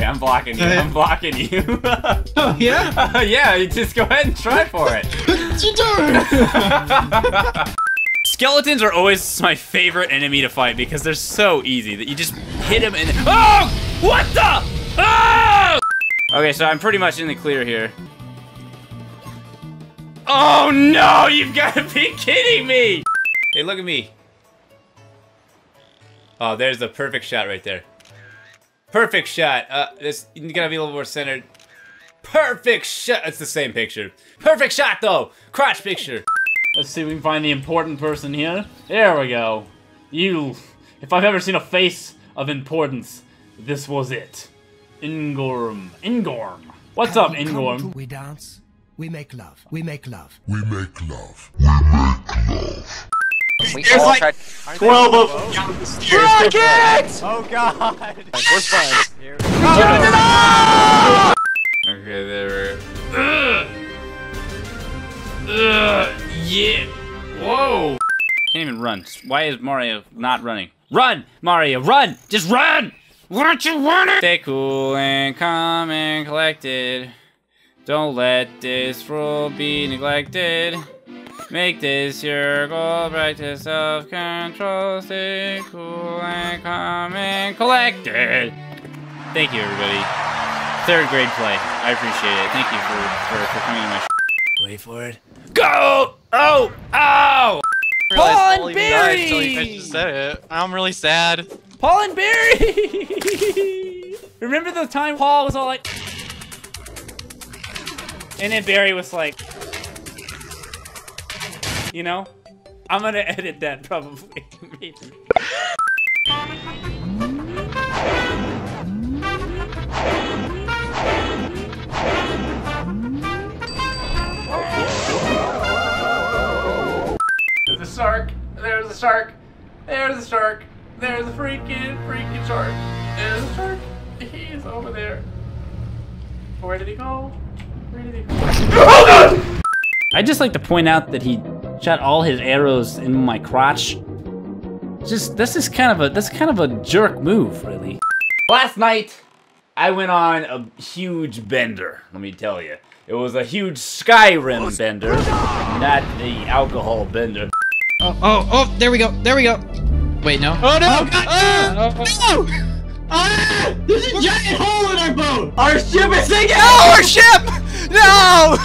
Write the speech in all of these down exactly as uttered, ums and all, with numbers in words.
I'm blocking you. I'm blocking you. Oh, yeah? Uh, yeah, you just go ahead and try for it. It's your turn. Skeletons are always my favorite enemy to fight because they're so easy that you just hit them and... Oh! What the? Oh! Okay, so I'm pretty much in the clear here. Oh, no! You've got to be kidding me! Hey, look at me. Oh, there's the perfect shot right there. Perfect shot. Uh, this you gotta be a little more centered. Perfect shot. It's the same picture. Perfect shot though. Crotch picture. Let's see if we can find the important person here. There we go. You. If I've ever seen a face of importance, this was it. Ingorm. Ingorm. What's Have up, Ingorm? We dance. We make love. We make love. We make love. We make love. We There's all like tried twelve of rockets! Oh god! We're fine. Here. Oh, no! Okay, there we go. Ugh! Yeah! Whoa! Can't even run. Why is Mario not running? Run, Mario! Run! Just run! Weren't you running? Stay cool and calm and collected. Don't let this rule be neglected. Make this your goal, practice self-control, stay cool and calm and collected. Thank you, everybody. Third grade play. I appreciate it. Thank you for, for, for coming to my sh Wait for it. Go! Oh! Ow! Paul and Barry! I'm really sad. Paul and Barry! Remember the time Paul was all like... And then Barry was like... You know, I'm gonna edit that probably. There's a shark. There's a shark. There's a shark. There's a freaking, freaking shark. There's a shark. He's over there. Where did he go? Where did he go? Oh God! I'd just like to point out that he shot all his arrows in my crotch. Just this is kind of a that's kind of a jerk move, really. Last night, I went on a huge bender. Let me tell you, it was a huge Skyrim bender, not the alcohol bender. Oh, oh, oh! There we go, there we go. Wait, no. Oh no! Oh, God. Oh, oh, no! Ah! There's a giant hole in our boat. Our ship is sinking. Oh, our ship! No!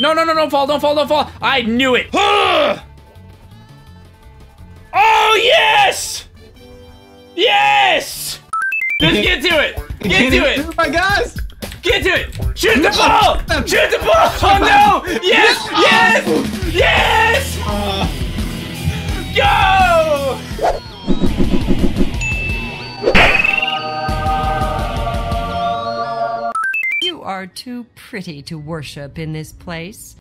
No, no, no, don't fall, don't fall, don't fall. I knew it. Oh, yes! Yes! Just get to it. Get to it. Oh, my gosh. Get to it. Shoot the ball. Shoot the ball. Oh, no. Yes, yes, yes. Go. Are too pretty to worship in this place.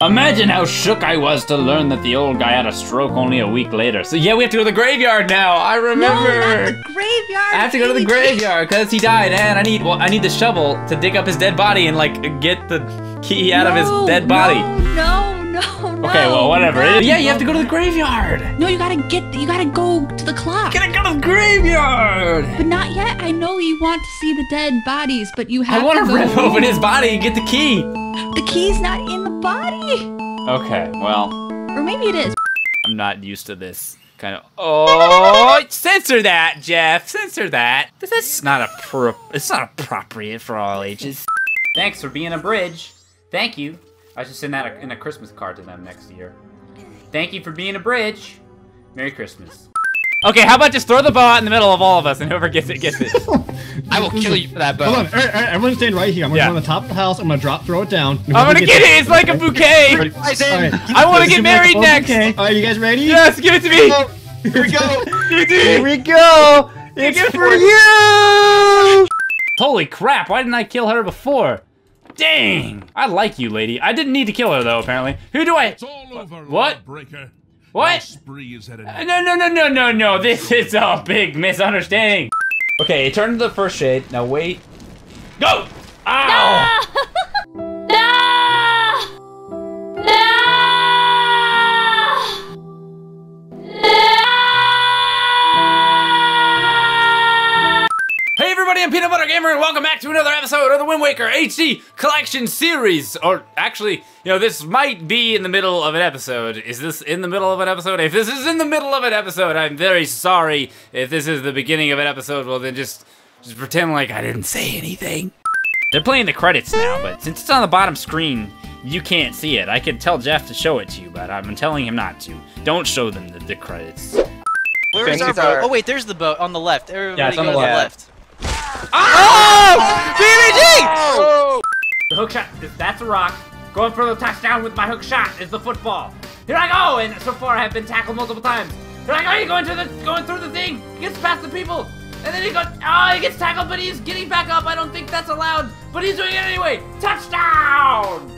Imagine how shook I was to learn that the old guy had a stroke only a week later. So yeah, we have to go to the graveyard now. I remember. No, not the graveyard. I have to go to the graveyard because he died, and I need well, I need the shovel to dig up his dead body and like get the key out no, of his dead body. No, no, no. no okay, well, whatever. No, yeah, you have to go to the graveyard. No, you gotta get. You gotta go to the clock. You gotta go to the graveyard. But not yet. I know you want to see the dead bodies, but you have. I want to, to rip open his body and get the key. The key's not in the body. Okay, well. Or maybe it is. I'm not used to this kind of. Oh, censor that, Jeff. Censor that. This is not a pro. It's not appropriate for all ages. Thanks for being a bridge. Thank you. I should send that in a Christmas card to them next year. Thank you for being a bridge. Merry Christmas. Okay, how about just throw the ball out in the middle of all of us and whoever gets it, gets it. I will kill you for that bow. Hold on, all right, all right, everyone's staying right here. I'm gonna yeah. go on the top of the house, I'm gonna drop, throw it down. I'm gonna get, get it, it, it's like a bouquet! Right. I wanna get married next! Okay. Alright, you guys ready? Yes, give it to me! Oh, here we go! Here we go! It's for you! Holy crap, why didn't I kill her before? Dang! I like you, lady. I didn't need to kill her though, apparently. Who do I- It's all over, what? Breaker. What? Uh, no, no, no, no, no, no. This is a big misunderstanding. Okay, turn to the first shade. Now wait. Go! Ow! No! No! No! No! Hey everybody, I'm Peanut Butter Butter Gamer, and welcome back to another episode of the Wind Waker H D Collection Series. Or actually, you know, this might be in the middle of an episode. Is this in the middle of an episode? If this is in the middle of an episode, I'm very sorry. If this is the beginning of an episode, well then just, just pretend like I didn't say anything. They're playing the credits now, but since it's on the bottom screen, you can't see it. I could tell Jeff to show it to you, but I've been telling him not to. Don't show them the, the credits. Where is our boat? Oh wait, there's the boat on the left. Everybody yeah, it's on the left. The left. Oh! B B G! Oh! The hook shot, that's a rock. Going for the touchdown with my hook shot is the football. Here I go, and so far I have been tackled multiple times. Here I go, he's going, to the, going through the thing. He gets past the people. And then he goes, oh, he gets tackled, but he's getting back up. I don't think that's allowed, but he's doing it anyway. Touchdown!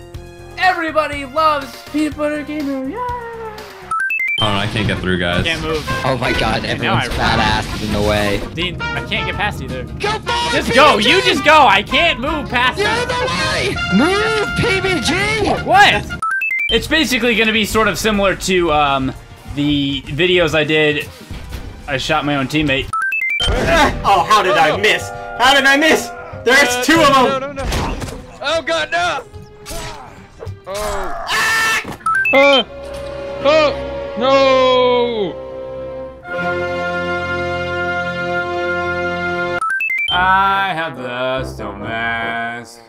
Everybody loves Peanut Butter Gamer, yeah! Oh, no, I can't get through, guys. I can't move. Oh my god, everyone's badass in the way. Dean, I can't get past either. Go forward, just go, you just go. I can't move past You're it. The way. Move, P B G! What? It's basically going to be sort of similar to um, the videos I did. I shot my own teammate. Oh, how did oh. I miss? How did I miss? There's uh, two no, of them. No, no, no. Oh god, no! Oh. Ah! Uh, oh! No! I have the stone mask,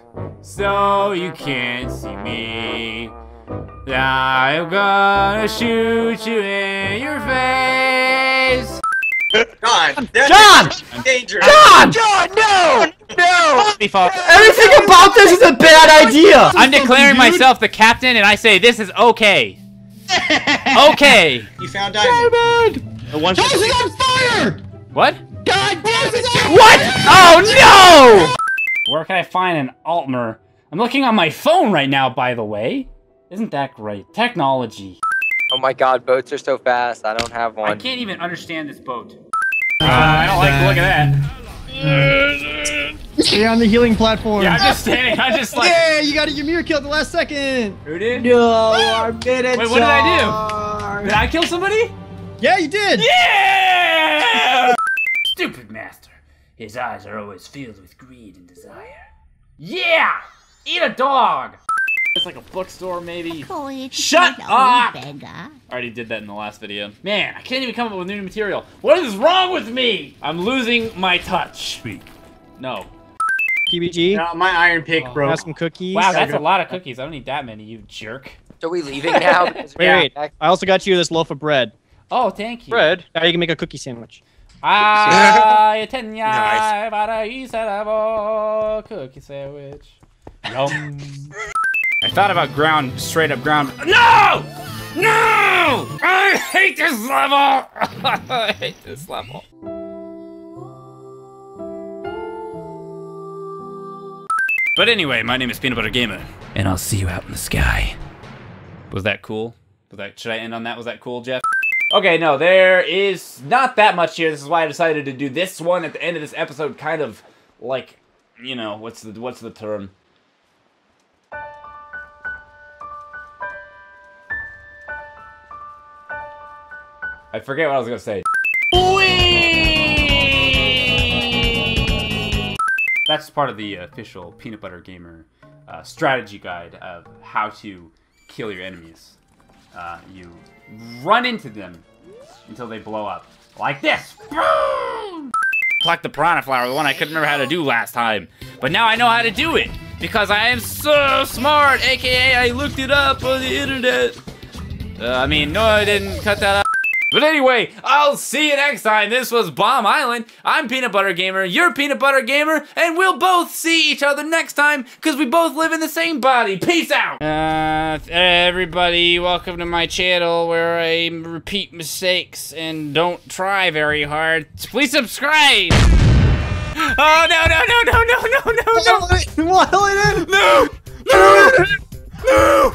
so you can't see me. I'm gonna shoot you in your face. John! John! Dangerous. John! John! No! No! Everything about this is a bad idea! I'm declaring myself the captain and I say this is okay. Okay. You found diamond. The one. Josh is on fire. What? God damn it! What? Oh no! Where can I find an Altmer? I'm looking on my phone right now. By the way, isn't that great technology? Oh my God, boats are so fast. I don't have one. I can't even understand this boat. Uh, I don't like the look at that. Stay on the healing platform. Yeah, I'm just standing. I just like. Yeah, you got a Ymir kill at the last second. Who did? No, our Minotaur. Wait, what did I do? Did I kill somebody? Yeah, you did. Yeah! Stupid master. His eyes are always filled with greed and desire. Yeah! Eat a dog. It's like a bookstore, maybe. Shut up! I already did that in the last video. Man, I can't even come up with new material. What is wrong with me? I'm losing my touch. No. P B G? No, my iron pick oh, broke. Have some cookies. Wow, that's a lot of cookies. I don't need that many, you jerk. So are we leaving now? Wait, wait. I also got you this loaf of bread. Oh, thank you. Bread? Now you can make a cookie sandwich. Ah, nice. Cookie sandwich. Yum. I thought about ground, straight up ground. No! No! I hate this level! I hate this level. But anyway, my name is Peanut Butter Gamer, and I'll see you out in the sky. Was that cool? Was that, should I end on that? Was that cool, Jeff? Okay, no, there is not that much here. This is why I decided to do this one at the end of this episode, kind of like, you know, what's the what's the term? I forget what I was gonna say. That's part of the official Peanut Butter Gamer uh, strategy guide of how to kill your enemies. Uh, you run into them until they blow up. Like this! Boom! Pluck the Piranha Flower, the one I couldn't remember how to do last time. But now I know how to do it! Because I am so smart, aka I looked it up on the internet. Uh, I mean, no, I didn't cut that up. But anyway, I'll see you next time. This was Bomb Island. I'm Peanut Butter Gamer, you're Peanut Butter Gamer, and we'll both see each other next time because we both live in the same body. Peace out! Uh, everybody, welcome to my channel where I repeat mistakes and don't try very hard. Please subscribe! Oh, no, no, no, no, no, no, no, no! While it is! No! No! No! No!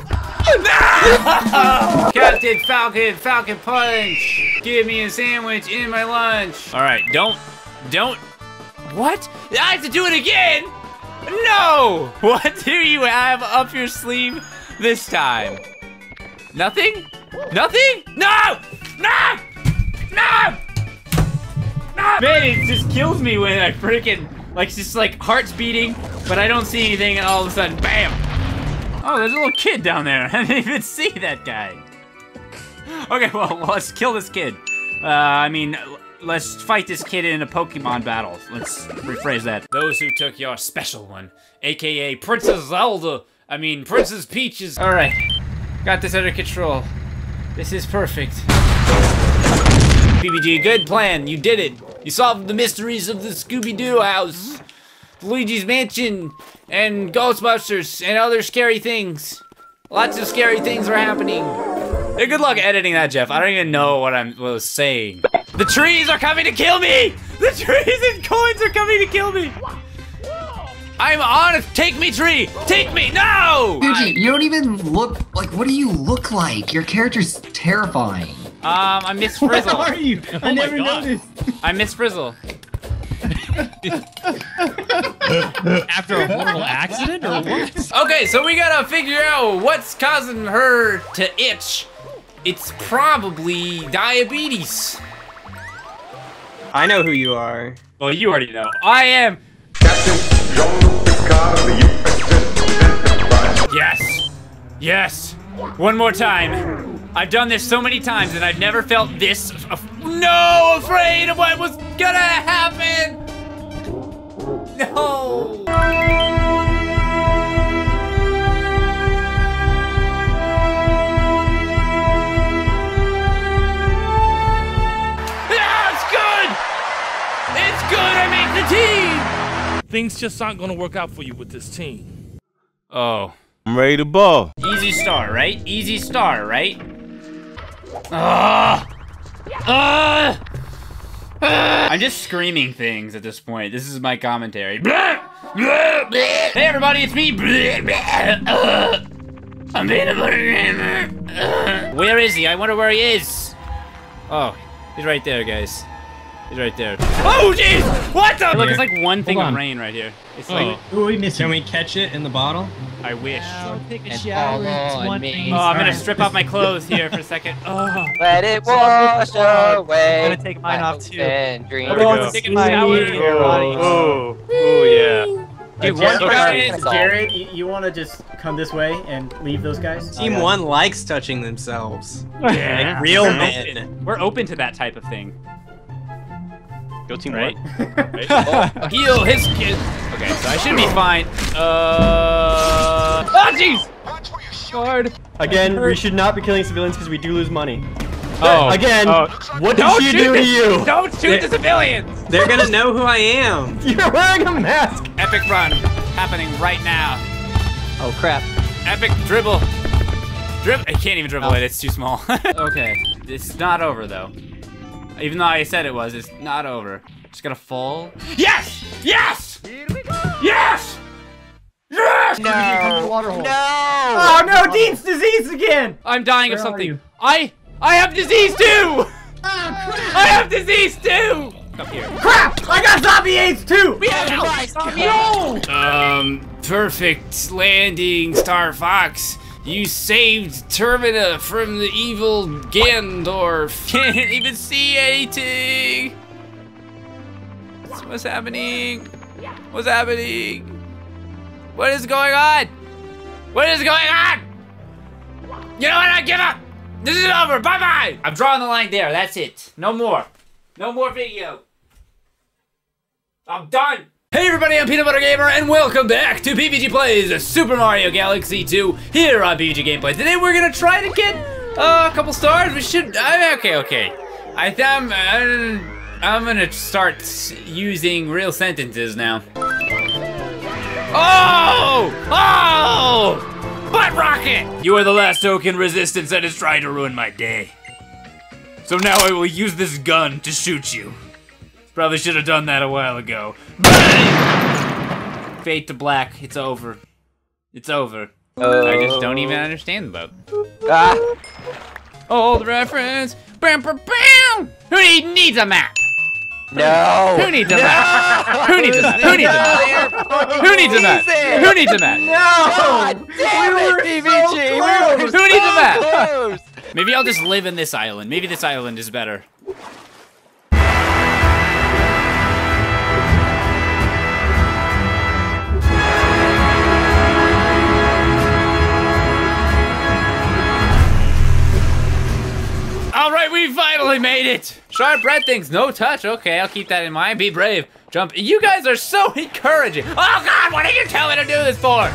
No! Captain Falcon, Falcon Punch! Give me a sandwich in my lunch! Alright, don't, don't, what? I have to do it again? No! What do you have up your sleeve this time? Nothing? Nothing? No! No! No! No! Man, it just kills me when I freaking Like, it's just like heart's beating, but I don't see anything, and all of a sudden, bam! Oh, there's a little kid down there. I didn't even see that guy. Okay, well, let's kill this kid. Uh, I mean, let's fight this kid in a Pokemon battle. Let's rephrase that. Those who took your special one, A K A Princess Zelda, I mean, Princess Peaches. All right, got this under control. This is perfect. B B G, good plan, you did it. You solved the mysteries of the Scooby-Doo house, Luigi's Mansion, and Ghostbusters, and other scary things. Lots of scary things are happening. Hey, good luck editing that, Jeff. I don't even know what I'm what I was saying. The trees are coming to kill me! The trees and coins are coming to kill me! I'm on it! Take me, tree! Take me! No! Luigi, you don't even look like. What do you look like? Your character's terrifying. Um, I miss Frizzle. Where are you? Oh I never God. noticed. I miss Frizzle. After a horrible accident or what? Okay, so we gotta figure out what's causing her to itch. It's probably diabetes. I know who you are. Well, you already know. I am Captain Jean-Luc Picard of the U S S Enterprise. Yes. Yes. One more time. I've done this so many times and I've never felt this af no afraid of what was gonna happen. No. Yeah, it's good. It's good. I made the team. Things just aren't gonna work out for you with this team. Oh, I'm ready to ball. Easy star, right? Easy star, right? Uh, uh, uh. I'm just screaming things at this point. This is my commentary. Hey everybody, it's me. I'm Peanut Butter Gamer. Where is he? I wonder where he is. Oh, he's right there, guys. He's right there. Oh jeez! What the? Hey, look, it's like one thing on. of rain right here. It's oh. like. Who are we missing? Can we catch it in the bottle? I wish. Oh, take a shower. It's one thing. Oh, I'm gonna strip off my clothes here for a second. Oh. Let it wash away. I'm gonna take mine off too. Everyone's taking a shower in your body. Oh, oh yeah. Dude, one guy, Jared, you, you want to just come this way and leave those guys? Team okay. one likes touching themselves. Yeah, like real men. We're open to that type of thing. Go team right. right. Oh, heal his kid. Okay, so I should be fine. Uh. Oh, jeez! Watch where you're short. Again, we should not be killing civilians because we do lose money. Oh. Again, oh. what did she do to you? Don't shoot the civilians! They're gonna know who I am. You're wearing a mask! Epic run happening right now. Oh, crap. Epic dribble. Dribble. I can't even dribble oh. it, it's too small. Okay, it's not over though. Even though I said it was, it's not over. Just gonna fall. Yes! Yes! Here we go! Yes! Yes! No! Water hole. No! Oh no! Dean's disease again! I'm dying Where of something. I I have disease too! Oh, crap. I have disease too! Come here. Crap! I got zombie AIDS too! We have oh, no! Um, perfect landing, Star Fox. You saved Termina from the evil Gandorf. Can't even see anything. What's happening? What's happening? What is going on? What is going on? You know what? I give up. This is over. Bye bye. I'm drawing the line there. That's it. No more. No more video. I'm done. Hey everybody, I'm Peanut Butter Gamer, and welcome back to B B G Plays Super Mario Galaxy two here on B B G Gameplay. Today we're gonna try to get uh, a couple stars. We should. I'm okay, okay. I th I'm, I'm, I'm gonna start using real sentences now. Oh! Oh! Butt Rocket! You are the last token resistance that is trying to ruin my day. So now I will use this gun to shoot you. Probably should have done that a while ago. Bang! Fade to black. It's over. It's over. Oh. I just don't even understand about. Ah. Old reference. Bam, bam, bam. Who needs a map? No. Who needs a no. map? Who needs a map? Who needs a map? Who needs a map? Who needs a map? No. We were so close. Who needs a map? Maybe I'll just live in this island. Maybe this island is better. it! Sharp red things, no touch. Okay, I'll keep that in mind. Be brave. Jump. You guys are so encouraging. Oh God, what did you tell me to do this for?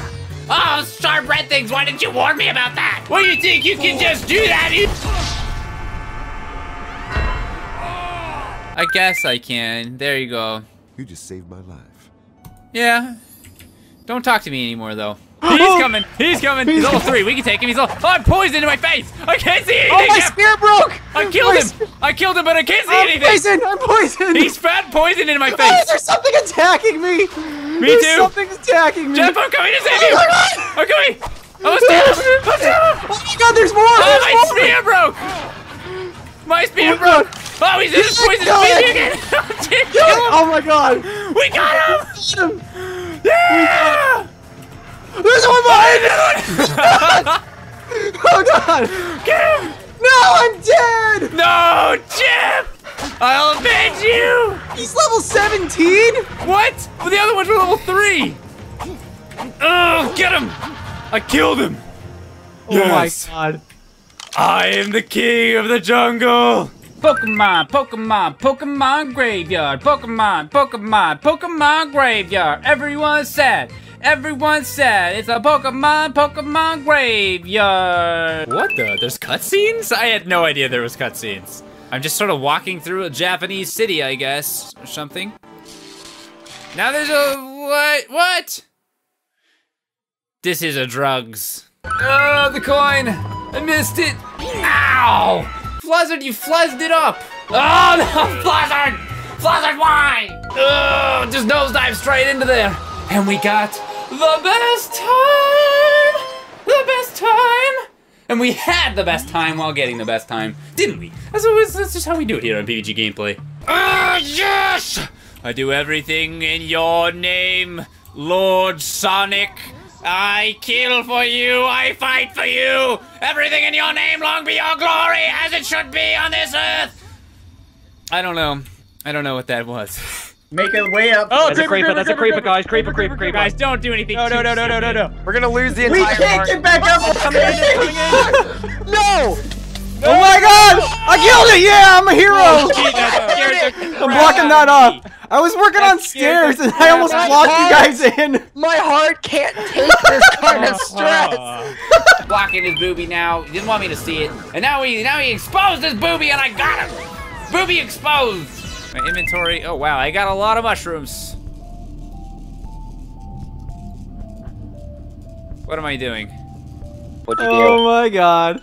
Oh, sharp red things, why didn't you warn me about that? What do you think? You can just do that? You I guess I can. There you go. You just saved my life. Yeah. Don't talk to me anymore, though. He's coming. He's coming. He's level three. We can take him. He's level. Oh, I'm poisoned in my face. I can't see anything. Oh, my spear broke. I killed him. I killed him, but I can't see I'm anything. I'm poisoned. I'm poisoned. He's fat poisoned in my face. Oh, there's something attacking me. Me there's too. Something's attacking me. Jeff, I'm coming to save you. Oh, I'm coming. I'm stabbed. I'm stabbed. Oh, my God. There's more. Oh, my there's spear more. Broke. My spear oh, broke. Oh, he's in his poison spear again. Oh, my God. We got him. Yeah. There's one behind me! Oh God! Get him! No, I'm dead! No, Jeff! I'll avenge you! He's level seventeen? What? Well, the other ones were level three! Oh, get him! I killed him! Oh yes. My God. I am the king of the jungle! Pokemon, Pokemon, Pokemon Graveyard! Pokemon, Pokemon, Pokemon Graveyard! Everyone's sad! Everyone's sad. It's a Pokemon, Pokemon Graveyard. What the? There's cutscenes? I had no idea there was cutscenes. I'm just sort of walking through a Japanese city, I guess, or something. Now there's a what? What? This is a drugs. Oh, the coin! I missed it. Ow! Flazzard, you flazzed it up. Oh no, Flazzard! Flazzard, why? Oh, just nosedive straight into there. And we got the best time! The best time! And we had the best time while getting the best time, didn't we? That's, always, that's just how we do it here on P V G Gameplay. Ah, yes! I do everything in your name, Lord Sonic. I kill for you, I fight for you. Everything in your name, long be your glory, as it should be on this earth. I don't know. I don't know what that was. Make a way up. Oh, that's a creeper, that's a creeper, guys. Creeper, creeper, creeper. Guys, don't do anything. No, no, no, no, no, no, no. We're gonna lose the entire party. We can't get back up. It's coming in, it's coming in. No! Oh my God! I killed it! Yeah, I'm a hero! I'm blocking that off. I was working on stairs and I almost blocked you guys in. My heart can't take this kind of stress. Blocking his booby now. He didn't want me to see it. And now he, now he exposed his booby and I got him! Booby exposed! My inventory. Oh wow, I got a lot of mushrooms. What am I doing? What'd you do? Oh my God.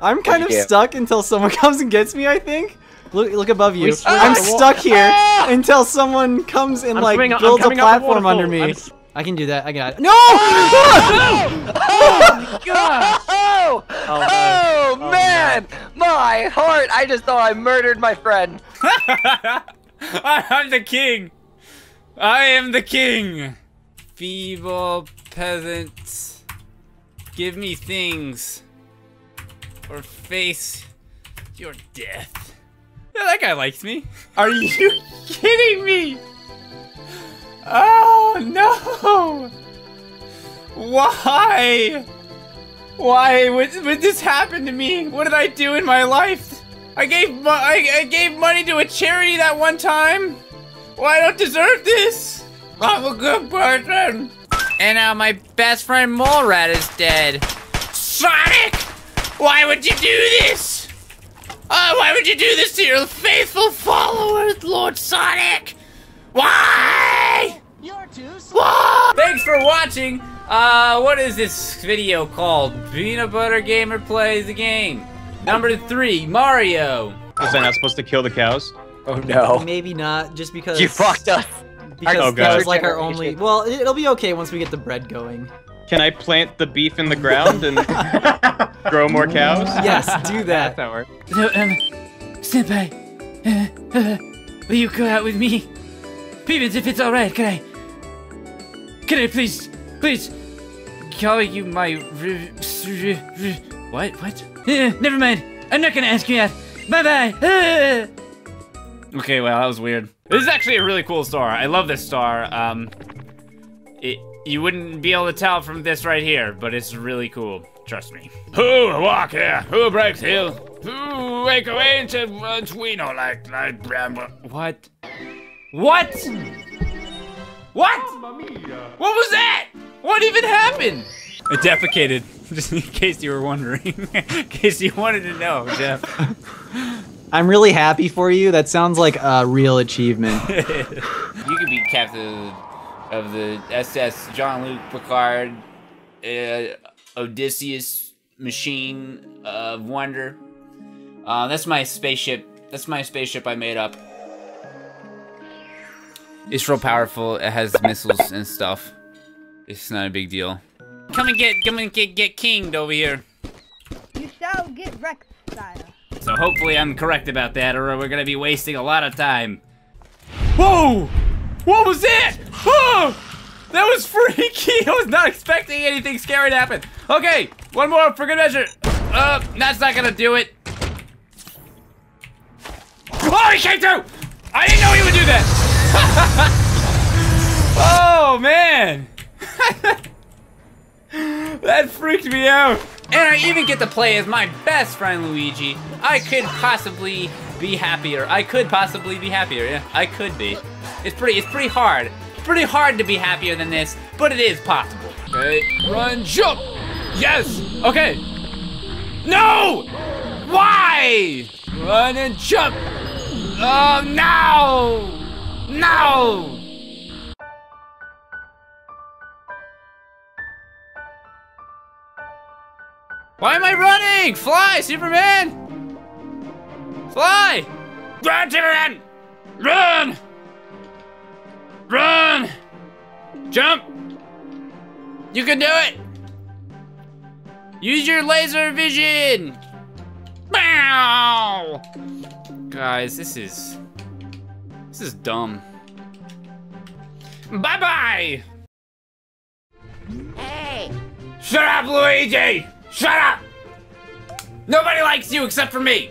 I'm kind of stuck until someone comes and gets me, I think. Look look above you. I'm stuck here until someone comes and like builds a platform under me. I can do that. I got it. No! Oh my God! Oh, oh, oh man. man! My heart! I just thought I murdered my friend. I'm the king. I am the king. Feeble peasants, give me things or face your death. Yeah, that guy likes me. Are you kidding me? Oh no! Why? Why would, would this happen to me? What did I do in my life? I gave I, I gave money to a charity that one time. Well, I don't deserve this. I'm a good person. And now my best friend Mole Rat is dead. Sonic, why would you do this? Oh, why would you do this to your faithful followers, Lord Sonic? Why? You're too slow. Thanks for watching. Uh, what is this video called? Peanut Butter Gamer Plays the Game. Number three, Mario. Was I not supposed to kill the cows? Oh no. Maybe not, just because- You fucked us. Because oh, that was like our only- Well, it'll be okay once we get the bread going. Can I plant the beef in the ground and grow more cows? Yes, do that. That works. So, um, Senpai, uh, uh, will you go out with me? Peaches, if it's alright, can I- Can I please- Please, call you my. What? What? Uh, never mind. I'm not gonna ask you that. Bye bye. Uh. Okay, well, that was weird. This is actually a really cool star. I love this star. Um, it, you wouldn't be able to tell from this right here, but it's really cool. Trust me. Who walk here? Who breaks hill? Who wake away and runs we know like like bramble? What? What? What? What was that? What even happened? I defecated, just in case you were wondering. In case you wanted to know, Jeff. I'm really happy for you. That sounds like a real achievement. You could be captain of the S S Jean-Luc Picard, uh, Odysseus machine of wonder. Uh, that's my spaceship. That's my spaceship I made up. It's real powerful. It has missiles and stuff. It's not a big deal. Come and get, come and get, get kinged over here. You shall get wrecked, sire. So hopefully I'm correct about that, or we're gonna be wasting a lot of time. Whoa! What was that? Whoa! That was freaky! I was not expecting anything scary to happen. Okay, one more for good measure. Uh, that's not gonna do it. Oh, he came through! I didn't know he would do that! Oh, man! That freaked me out. And I even get to play as my best friend, Luigi. I could possibly be happier. I could possibly be happier, yeah. I could be. It's pretty, it's pretty hard. It's pretty hard to be happier than this, but it is possible. Okay, run, jump! Yes! Okay. No! Why? Run and jump! Oh, no! No! Why am I running? Fly, Superman! Fly! Run, Superman! Run! Run! Jump! You can do it! Use your laser vision! Bow! Guys, this is... This is dumb. Bye-bye! Hey! Shut up, Luigi! Shut up! Nobody likes you except for me!